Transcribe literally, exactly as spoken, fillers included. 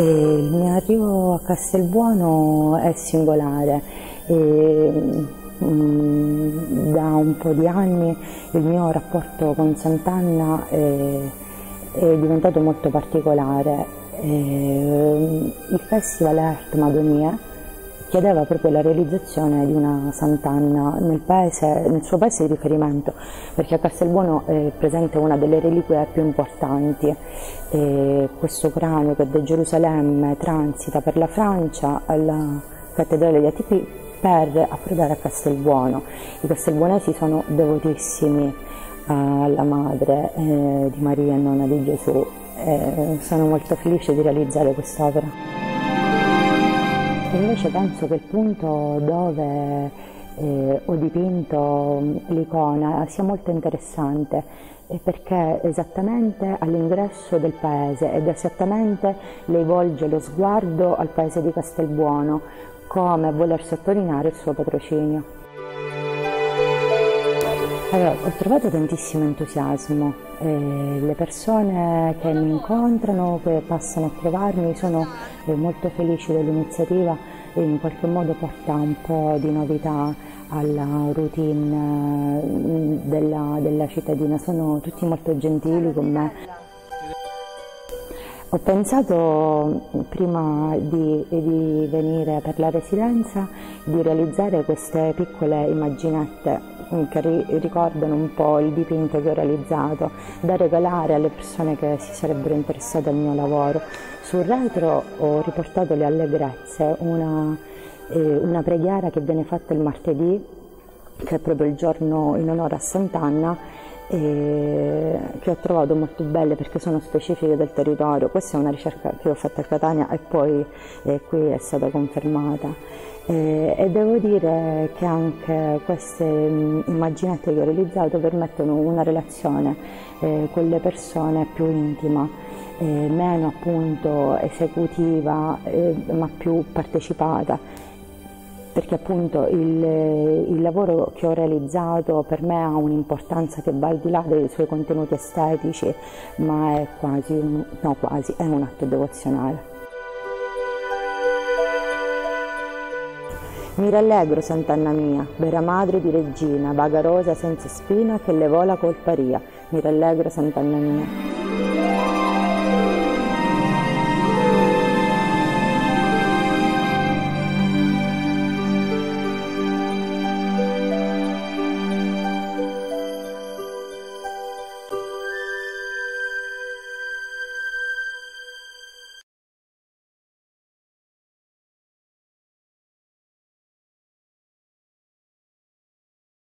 E il mio arrivo a Castelbuono è singolare. E da un po' di anni il mio rapporto con Sant'Anna è, è diventato molto particolare. E il festival Art Madonie chiedeva proprio la realizzazione di una Sant'Anna nel, nel suo paese di riferimento, perché a Castelbuono è presente una delle reliquie più importanti. E questo cranio, che da Gerusalemme transita per la Francia alla cattedrale di Atipi, per approdare a Castelbuono. I castelbuonesi sono devotissimi alla Madre eh, di Maria, nonna di Gesù. Eh, sono molto felice di realizzare quest'opera. Invece penso che il punto dove eh, ho dipinto l'icona sia molto interessante, perché esattamente all'ingresso del paese, ed esattamente lei volge lo sguardo al paese di Castelbuono, come a voler sottolineare il suo patrocinio. Allora, ho trovato tantissimo entusiasmo. Eh, le persone che mi incontrano, che passano a trovarmi, sono eh, molto felici dell'iniziativa e in qualche modo porta un po' di novità alla routine della, della cittadina. Sono tutti molto gentili con me. Ho pensato, prima di, di venire per la residenza, di realizzare queste piccole immaginette che ri, ricordano un po' il dipinto che ho realizzato, da regalare alle persone che si sarebbero interessate al mio lavoro. Sul retro ho riportato le allegrezze, una, eh, una preghiera che viene fatta il martedì, che è proprio il giorno in onore a Sant'Anna, e che ho trovato molto belle perché sono specifiche del territorio. Questa è una ricerca che ho fatto a Catania e poi eh, qui è stata confermata, e, e devo dire che anche queste immaginette che ho realizzato permettono una relazione eh, con le persone più intima, eh, meno appunto esecutiva, eh, ma più partecipata, perché appunto il, il lavoro che ho realizzato per me ha un'importanza che va al di là dei suoi contenuti estetici, ma è quasi un, no, quasi, è un atto devozionale. Mi rallegro, Sant'Anna mia, vera madre di regina, vaga rosa senza spina che levò la colpa ria. Mi rallegro, Sant'Anna mia.